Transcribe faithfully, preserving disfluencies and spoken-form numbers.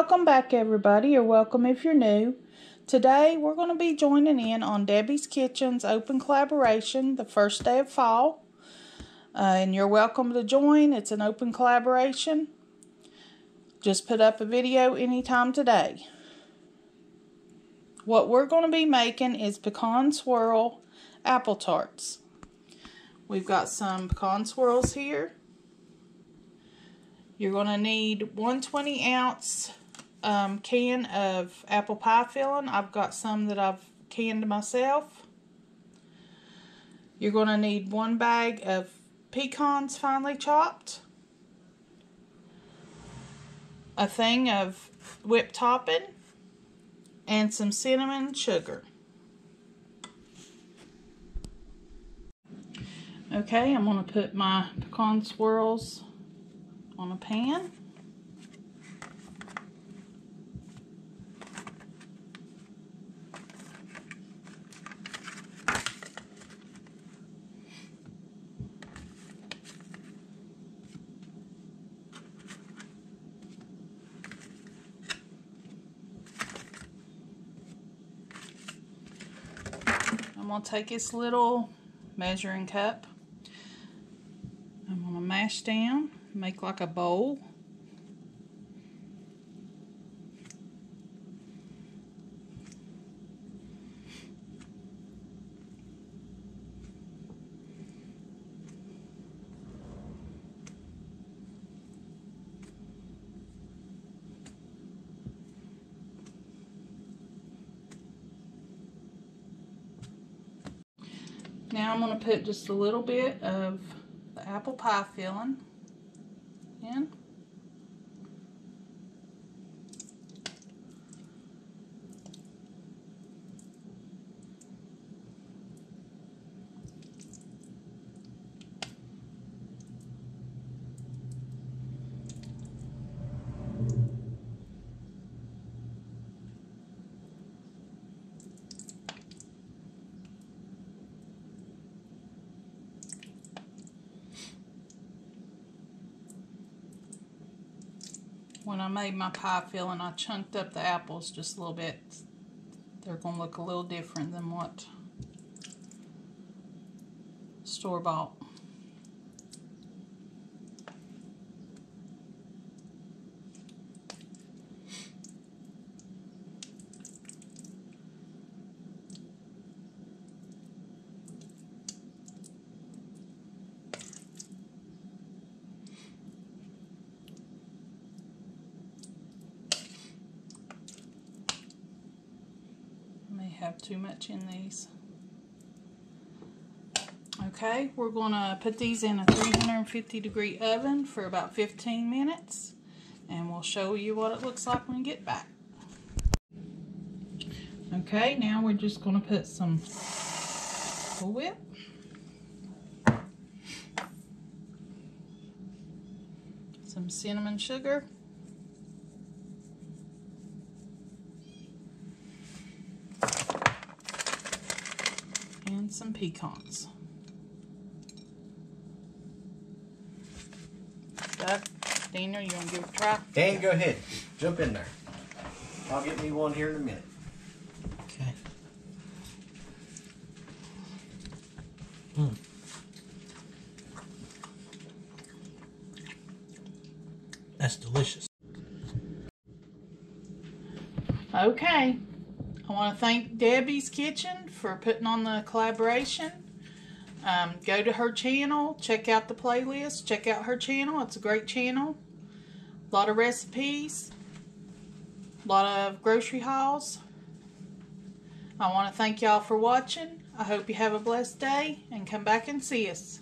Welcome back, everybody, or welcome if you're new. Today we're going to be joining in on Debbie's Kitchen's open collaboration, the first day of fall. Uh, and you're welcome to join. It's an open collaboration. Just put up a video anytime today. What we're going to be making is pecan swirl apple tarts. We've got some pecan swirls here. You're going to need one twenty ounce um, can of apple pie filling. I've got some that I've canned myself. You're going to need one bag of pecans finely chopped, a thing of whipped topping, and some cinnamon sugar. Okay, I'm going to put my pecan swirls on a pan. I'm going to take this little measuring cup. I'm going to mash down, make like a bowl. Now I'm going to put just a little bit of the apple pie filling in. When I made my pie filling, I chunked up the apples just a little bit. They're going to look a little different than what store-bought. Have too much in these. Okay, we're going to put these in a three hundred fifty degree oven for about fifteen minutes, and we'll show you what it looks like when we get back. Okay, now we're just going to put some Cool Whip. Some cinnamon sugar. And some pecans. Doug, Daniel, you want to give it a try? Dan, yeah. Go ahead. Jump in there. I'll get me one here in a minute. Okay. Mm. That's delicious. Okay. I want to thank Debbie's Kitchen for putting on the collaboration. Um, go to her channel, check out the playlist, check out her channel. It's a great channel. A lot of recipes, a lot of grocery hauls. I want to thank y'all for watching. I hope you have a blessed day and come back and see us.